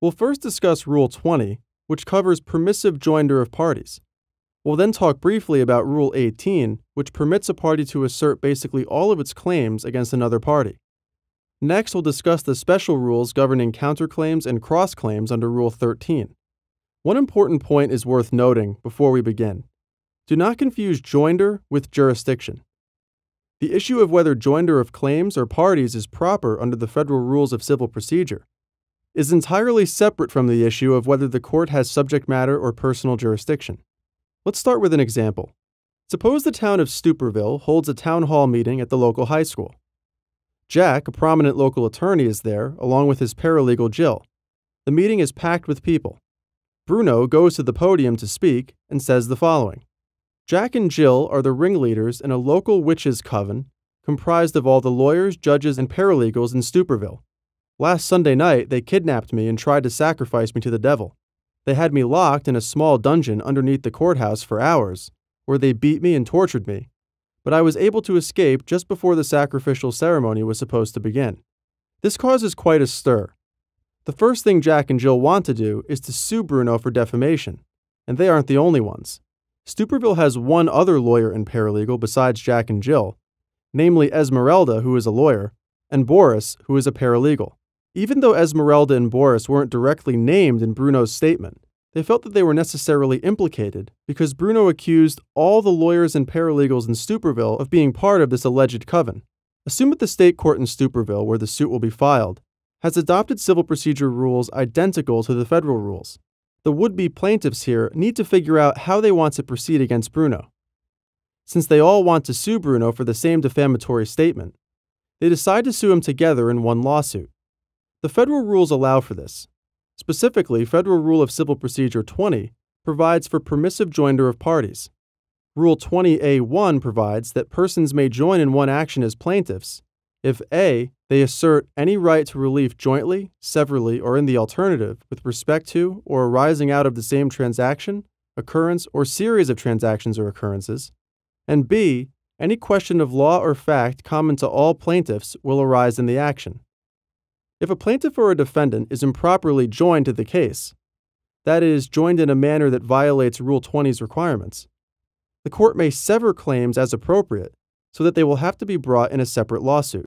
We'll first discuss Rule 20, which covers permissive joinder of parties. We'll then talk briefly about Rule 18, which permits a party to assert basically all of its claims against another party. Next, we'll discuss the special rules governing counterclaims and cross-claims under Rule 13. One important point is worth noting before we begin. Do not confuse joinder with jurisdiction. The issue of whether joinder of claims or parties is proper under the Federal Rules of Civil Procedure is entirely separate from the issue of whether the court has subject matter or personal jurisdiction. Let's start with an example. Suppose the town of Stuperville holds a town hall meeting at the local high school. Jack, a prominent local attorney, is there, along with his paralegal Jill. The meeting is packed with people. Bruno goes to the podium to speak and says the following. Jack and Jill are the ringleaders in a local witches' coven comprised of all the lawyers, judges, and paralegals in Stuperville. Last Sunday night, they kidnapped me and tried to sacrifice me to the devil. They had me locked in a small dungeon underneath the courthouse for hours, where they beat me and tortured me, but I was able to escape just before the sacrificial ceremony was supposed to begin. This causes quite a stir. The first thing Jack and Jill want to do is to sue Bruno for defamation, and they aren't the only ones. Stuperville has one other lawyer and paralegal besides Jack and Jill, namely Esmeralda, who is a lawyer, and Boris, who is a paralegal. Even though Esmeralda and Boris weren't directly named in Bruno's statement, they felt that they were necessarily implicated because Bruno accused all the lawyers and paralegals in Stuperville of being part of this alleged coven. Assume that the state court in Stuperville, where the suit will be filed, has adopted civil procedure rules identical to the federal rules. The would-be plaintiffs here need to figure out how they want to proceed against Bruno. Since they all want to sue Bruno for the same defamatory statement, they decide to sue him together in one lawsuit. The federal rules allow for this. Specifically, Federal Rule of Civil Procedure 20 provides for permissive joinder of parties. Rule 20A1 provides that persons may join in one action as plaintiffs if (a) they assert any right to relief jointly, severally, or in the alternative with respect to or arising out of the same transaction, occurrence, or series of transactions or occurrences, and (b) any question of law or fact common to all plaintiffs will arise in the action. If a plaintiff or a defendant is improperly joined to the case, that is, joined in a manner that violates Rule 20's requirements, the court may sever claims as appropriate so that they will have to be brought in a separate lawsuit.